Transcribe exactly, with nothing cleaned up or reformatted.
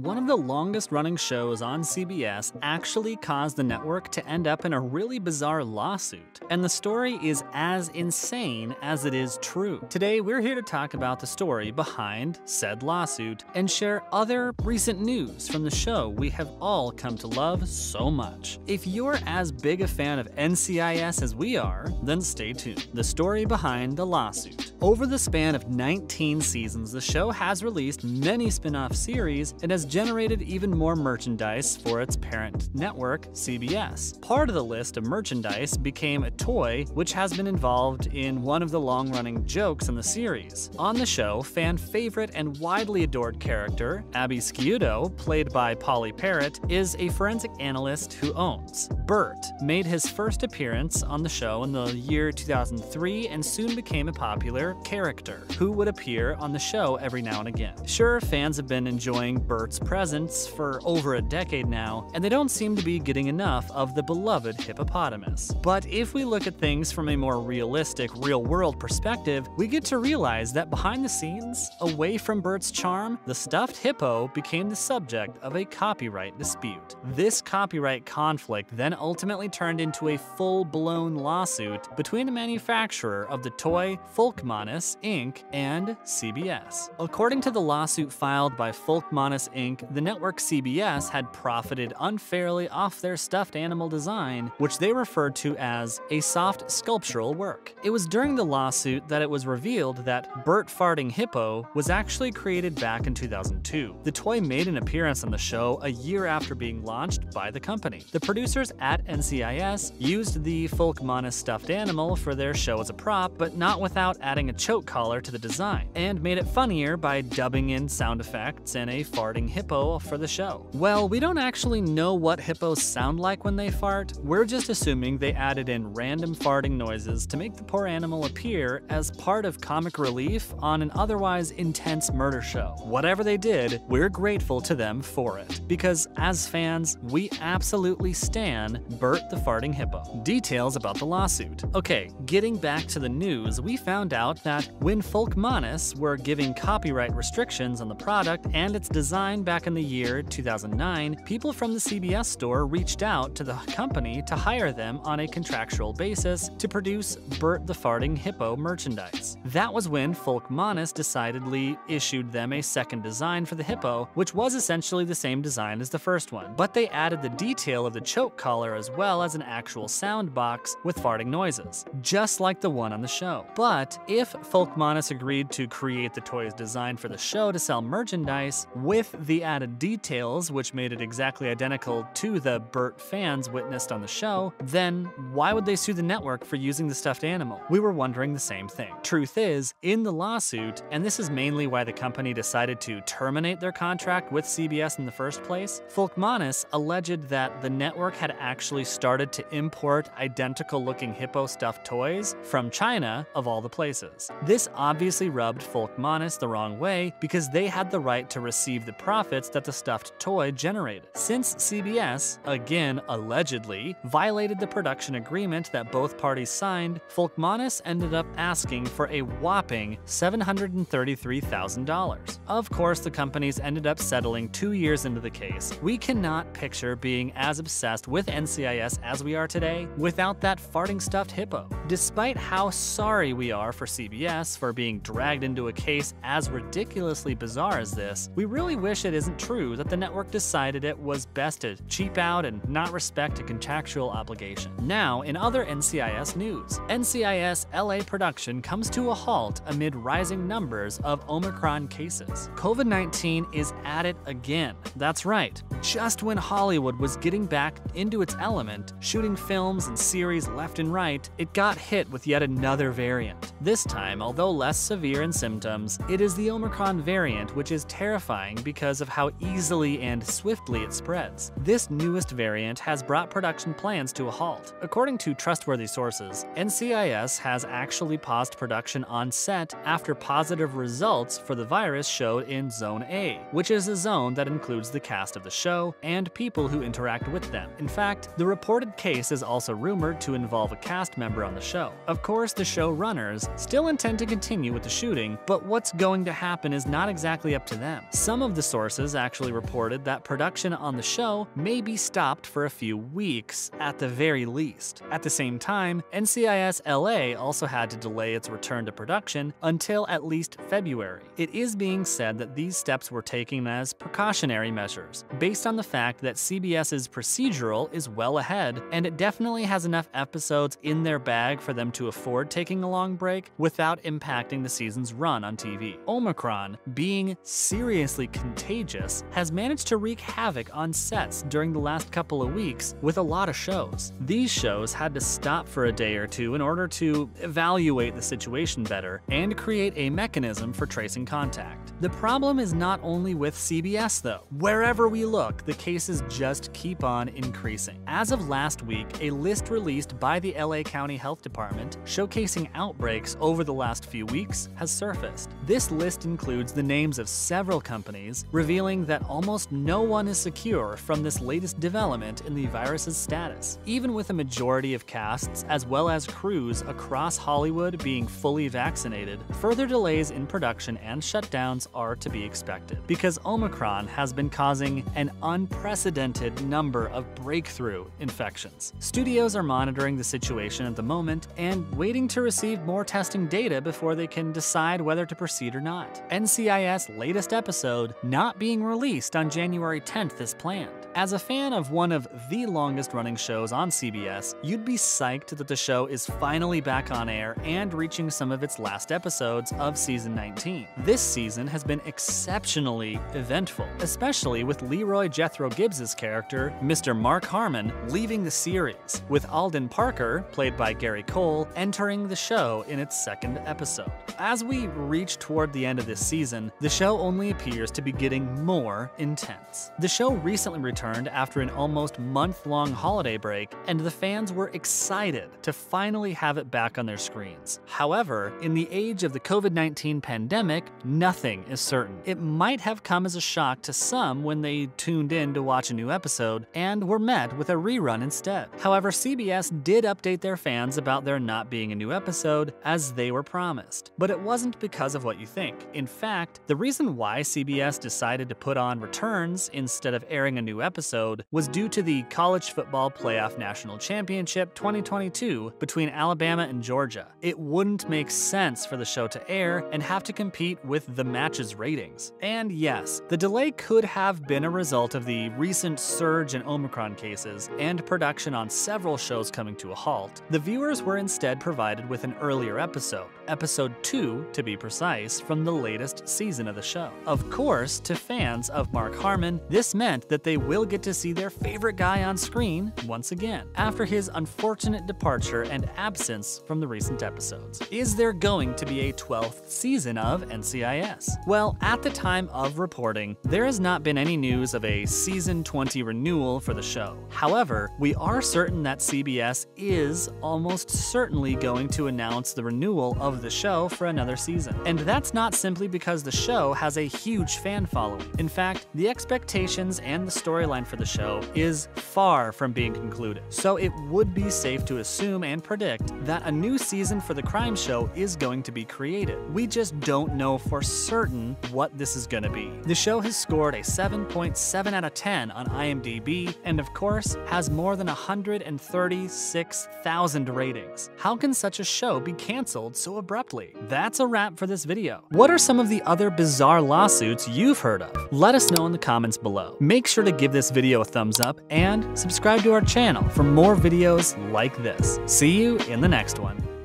One of the longest-running shows on C B S actually caused the network to end up in a really bizarre lawsuit, and the story is as insane as it is true. Today, we're here to talk about the story behind said lawsuit and share other recent news from the show we have all come to love so much. If you're as big a fan of N C I S as we are, then stay tuned. The story behind the lawsuit. Over the span of nineteen seasons, the show has released many spin-off series and has generated even more merchandise for its parent network, C B S. Part of the list of merchandise became a toy, which has been involved in one of the long-running jokes in the series. On the show, fan favorite and widely adored character, Abby Sciuto, played by Pauley Perrette, is a forensic analyst who owns. Bert made his first appearance on the show in the year two thousand three and soon became a popular character who would appear on the show every now and again. Sure, fans have been enjoying Bert's presence for over a decade now, and they don't seem to be getting enough of the beloved hippopotamus. But if we look at things from a more realistic, real-world perspective, we get to realize that behind the scenes, away from Bert's charm, the stuffed hippo became the subject of a copyright dispute. This copyright conflict then ultimately turned into a full-blown lawsuit between the manufacturer of the toy, Folkmanis, Incorporated, and C B S. According to the lawsuit filed by Folkmanis, Incorporated, the network C B S had profited unfairly off their stuffed animal design, which they referred to as a soft sculptural work. It was during the lawsuit that it was revealed that Bert Farting Hippo was actually created back in two thousand two. The toy made an appearance on the show a year after being launched by the company. The producers at N C I S used the Folkmanis stuffed animal for their show as a prop, but not without adding a choke collar to the design, and made it funnier by dubbing in sound effects and a farting hippo for the show. Well, we don't actually know what hippos sound like when they fart. We're just assuming they added in random farting noises to make the poor animal appear as part of comic relief on an otherwise intense murder show. Whatever they did, we're grateful to them for it, because as fans, we absolutely stan Bert the Farting Hippo. Details about the lawsuit. Okay, getting back to the news, we found out that when Folkmanis were giving copyright restrictions on the product and its design back in the year two thousand nine, people from the C B S store reached out to the company to hire them on a contractual basis to produce Bert the Farting Hippo merchandise. That was when Folkmanis decidedly issued them a second design for the hippo, which was essentially the same design as the first one, but they added the detail of the choke collar as well as an actual sound box with farting noises, just like the one on the show. But if Folkmanis agreed to create the toy's design for the show to sell merchandise, with the added details, which made it exactly identical to the Bert fans witnessed on the show, then why would they sue the network for using the stuffed animal? We were wondering the same thing. Truth is, in the lawsuit, and this is mainly why the company decided to terminate their contract with C B S in the first place, Folkmanis alleged that the network had actually started to import identical-looking hippo stuffed toys from China, of all the places. This obviously rubbed Folkmanis the wrong way because they had the right to receive the the profits that the stuffed toy generated. Since C B S, again allegedly, violated the production agreement that both parties signed, Folkmanis ended up asking for a whopping seven hundred thirty-three thousand dollars. Of course, the companies ended up settling two years into the case. We cannot picture being as obsessed with N C I S as we are today without that farting stuffed hippo. Despite how sorry we are for C B S for being dragged into a case as ridiculously bizarre as this, we really wish it isn't true that the network decided it was best to cheap out and not respect a contractual obligation. Now, in other N C I S news, N C I S L A production comes to a halt amid rising numbers of Omicron cases. COVID nineteen is at it again. That's right. Just when Hollywood was getting back into its element, shooting films and series left and right, it got hit with yet another variant. This time, although less severe in symptoms, it is the Omicron variant, which is terrifying because of how easily and swiftly it spreads. This newest variant has brought production plans to a halt. According to trustworthy sources, N C I S has actually paused production on set after positive results for the virus showed in Zone A, which is a zone that includes the cast of the show and people who interact with them. In fact, fact, the reported case is also rumored to involve a cast member on the show. Of course, the showrunners still intend to continue with the shooting, but what's going to happen is not exactly up to them. Some of the sources actually reported that production on the show may be stopped for a few weeks, at the very least. At the same time, N C I S L A also had to delay its return to production until at least February. It is being said that these steps were taken as precautionary measures, based on the fact that C B S's procedural is well ahead, and it definitely has enough episodes in their bag for them to afford taking a long break without impacting the season's run on T V. Omicron, being seriously contagious, has managed to wreak havoc on sets during the last couple of weeks with a lot of shows. These shows had to stop for a day or two in order to evaluate the situation better and create a mechanism for tracing contact. The problem is not only with C B S though. Wherever we look, the cases just keep on increasing. As of last week, a list released by the L A County Health Department showcasing outbreaks over the last few weeks has surfaced. This list includes the names of several companies, revealing that almost no one is secure from this latest development in the virus's status. Even with a majority of casts as well as crews across Hollywood being fully vaccinated, further delays in production and shutdowns are to be expected, because Omicron has been causing an unprecedented number of breakthrough infections. Studios are monitoring the situation at the moment and waiting to receive more testing data before they can decide whether to proceed or not. N C I S latest episode not being released on January tenth is planned. As a fan of one of the longest running shows on C B S, you'd be psyched that the show is finally back on air and reaching some of its last episodes of season nineteen. This season has been exceptionally eventful, especially with Leroy Jethro Gibbs's character, Mister Mark Harmon, leaving the series, with Alden Parker, played by Gary Cole, entering the show in its second episode. As we reach toward the end of this season, the show only appears to be getting more intense. The show recently returned after an almost month-long holiday break, and the fans were excited to finally have it back on their screens. However, in the age of the COVID nineteen pandemic, nothing is certain. It might have come as a shock to some when they tuned in to watch a new episode and were met with a rerun instead. However, C B S did update their fans about there not being a new episode, as they were promised. But it wasn't because of what you think. In fact, the reason why C B S decided to put on returns instead of airing a new episode episode was due to the College Football Playoff National Championship twenty twenty-two between Alabama and Georgia. It wouldn't make sense for the show to air and have to compete with the match's ratings. And yes, the delay could have been a result of the recent surge in Omicron cases and production on several shows coming to a halt. The viewers were instead provided with an earlier episode, episode two to be precise, from the latest season of the show. Of course, to fans of Mark Harmon, this meant that they will get to see their favorite guy on screen once again, after his unfortunate departure and absence from the recent episodes. Is there going to be a twelfth season of N C I S? Well, at the time of reporting, there has not been any news of a season twenty renewal for the show. However, we are certain that C B S is almost certainly going to announce the renewal of the show for another season. And that's not simply because the show has a huge fan following. In fact, the expectations and the story storyline for the show is far from being concluded, so it would be safe to assume and predict that a new season for the crime show is going to be created. We just don't know for certain what this is going to be. The show has scored a seven point seven out of ten on I M D B and, of course, has more than one hundred thirty-six thousand ratings. How can such a show be canceled so abruptly? That's a wrap for this video. What are some of the other bizarre lawsuits you've heard of? Let us know in the comments below. Make sure to give this video a thumbs up and subscribe to our channel for more videos like this. See you in the next one.